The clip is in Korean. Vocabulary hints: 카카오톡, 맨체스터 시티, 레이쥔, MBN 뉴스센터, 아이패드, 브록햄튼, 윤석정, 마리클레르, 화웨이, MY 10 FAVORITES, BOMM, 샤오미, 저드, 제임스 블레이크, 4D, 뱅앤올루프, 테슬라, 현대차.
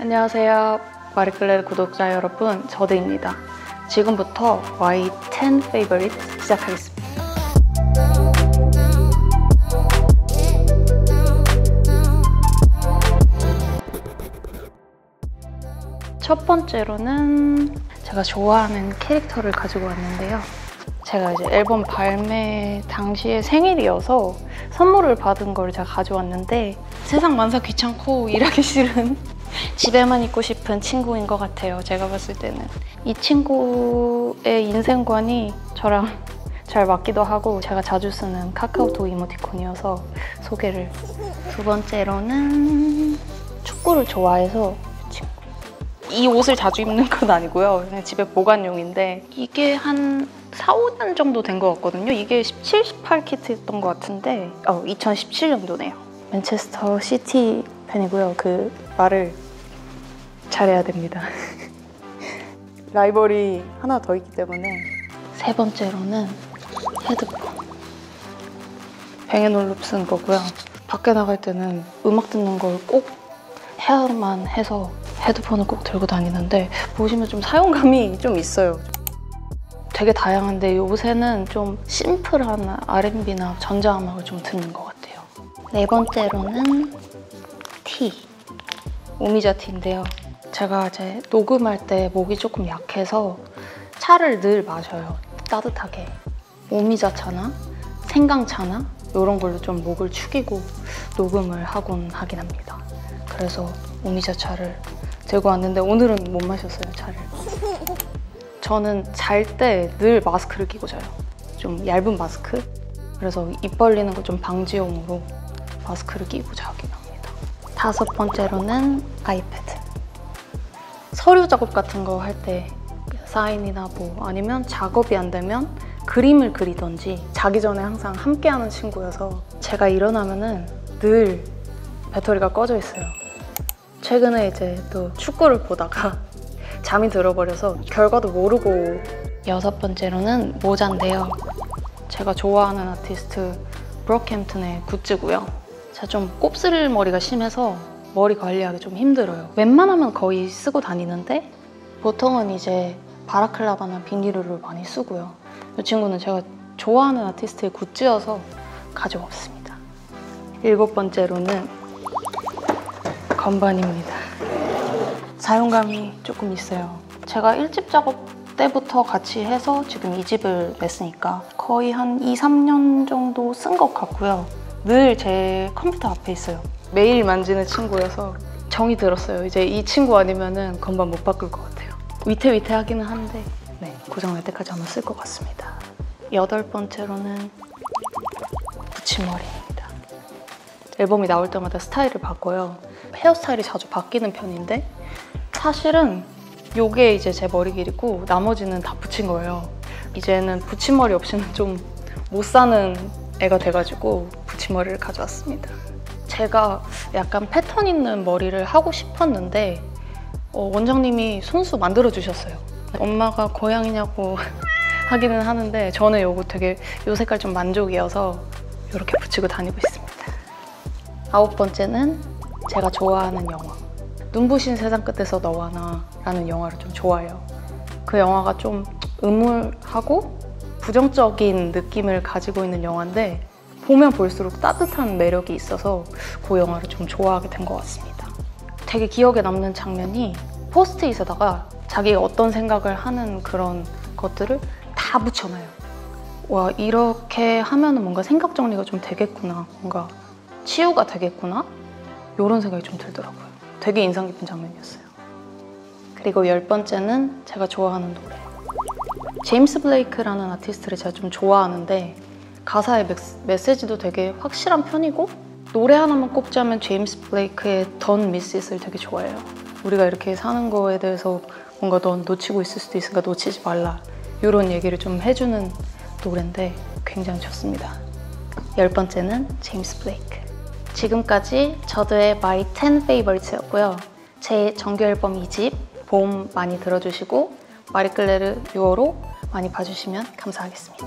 안녕하세요. 마리클레르 구독자 여러분, 저드입니다. 지금부터 My 10 Favorite 시작하겠습니다. 첫 번째로는 제가 좋아하는 캐릭터를 가지고 왔는데요. 제가 이제 앨범 발매 당시에 생일이어서 선물을 받은 걸 제가 가져왔는데, 세상 만사 귀찮고 일하기 싫은 집에만 있고 싶은 친구인 것 같아요. 제가 봤을 때는 이 친구의 인생관이 저랑 잘 맞기도 하고, 제가 자주 쓰는 카카오톡 이모티콘이어서 소개를. 두 번째로는 축구를 좋아해서 이 옷을 자주 입는 건 아니고요, 그냥 집에 보관용인데, 이게 한 4, 5년 정도 된 것 같거든요. 이게 17, 18 키트였던 것 같은데 2017년도네요 맨체스터 시티 팬이고요. 그 말을 잘해야 됩니다. 라이벌이 하나 더 있기 때문에. 세 번째로는 헤드폰. 뱅앤올루프 쓰는 거고요. 밖에 나갈 때는 음악 듣는 걸 꼭 해야만 해서 헤드폰을 꼭 들고 다니는데, 보시면 좀 사용감이 좀 있어요. 되게 다양한데 요새는 좀 심플한 R&B나 전자음악을 좀 듣는 것 같아요. 네 번째로는 티. 오미자 티인데요. 제가 이제 녹음할 때 목이 조금 약해서 차를 늘 마셔요. 따뜻하게. 오미자 차나 생강차나 이런 걸로 좀 목을 축이고 녹음을 하곤 하긴 합니다. 그래서 오미자 차를 들고 왔는데 오늘은 못 마셨어요, 차를. 저는 잘 때 늘 마스크를 끼고 자요. 좀 얇은 마스크? 그래서 입 벌리는 거 좀 방지용으로 마스크를 끼고 자긴 합니다. 다섯 번째로는 아이패드. 서류 작업 같은 거 할 때 사인이나 뭐 아니면 작업이 안 되면 그림을 그리던지, 자기 전에 항상 함께하는 친구여서 제가 일어나면은 늘 배터리가 꺼져 있어요. 최근에 이제 또 축구를 보다가 잠이 들어버려서 결과도 모르고. 여섯 번째로는 모자인데요. 제가 좋아하는 아티스트 브록햄튼의 굿즈고요. 제가 좀 곱슬머리가 심해서 머리 관리하기 좀 힘들어요. 웬만하면 거의 쓰고 다니는데 보통은 이제 바라클라바나 비닐을 많이 쓰고요. 이 친구는 제가 좋아하는 아티스트의 굿즈여서 가져왔습니다. 일곱 번째로는 건반입니다. 사용감이 조금 있어요. 제가 1집 작업 때부터 같이 해서 지금 2집을 냈으니까 거의 한 2, 3년 정도 쓴 것 같고요. 늘 제 컴퓨터 앞에 있어요. 매일 만지는 친구여서 정이 들었어요. 이제 이 친구 아니면은 건반 못 바꿀 것 같아요. 위태위태하기는 한데 네, 고장날 때까지 한번 쓸 것 같습니다. 여덟 번째로는 붙임머리입니다. 앨범이 나올 때마다 스타일을 바꿔요. 헤어스타일이 자주 바뀌는 편인데, 사실은 요게 이제 제 머리 길이고 나머지는 다 붙인 거예요. 이제는 붙임머리 없이는 좀 못 사는 애가 돼가지고 붙임머리를 가져왔습니다. 제가 약간 패턴 있는 머리를 하고 싶었는데 원장님이 손수 만들어주셨어요. 엄마가 고양이냐고 하기는 하는데 저는 요거 되게 요 색깔 좀 만족이어서 이렇게 붙이고 다니고 있습니다. 아홉 번째는 제가 좋아하는 영화, 눈부신 세상 끝에서 너와 나 라는 영화를 좀 좋아해요. 그 영화가 좀 음울하고 부정적인 느낌을 가지고 있는 영화인데, 보면 볼수록 따뜻한 매력이 있어서 그 영화를 좀 좋아하게 된 것 같습니다. 되게 기억에 남는 장면이, 포스트잇에다가 자기가 어떤 생각을 하는 그런 것들을 다 붙여놔요. 와, 이렇게 하면 뭔가 생각 정리가 좀 되겠구나, 뭔가 치유가 되겠구나, 이런 생각이 좀 들더라고요. 되게 인상 깊은 장면이었어요. 그리고 열 번째는 제가 좋아하는 노래. 제임스 블레이크라는 아티스트를 제가 좀 좋아하는데, 가사의 메시지도 되게 확실한 편이고, 노래 하나만 꼽자면 제임스 블레이크의 Don't Miss It을 되게 좋아해요. 우리가 이렇게 사는 거에 대해서 뭔가 넌 놓치고 있을 수도 있으니까 놓치지 말라, 이런 얘기를 좀 해주는 노래인데 굉장히 좋습니다. 열 번째는 제임스 블레이크. 지금까지 저드의 My 10 Favorites였고요. 제 정규앨범 2집 BOMM 많이 들어주시고, 마리클레르 6월호 많이 봐주시면 감사하겠습니다.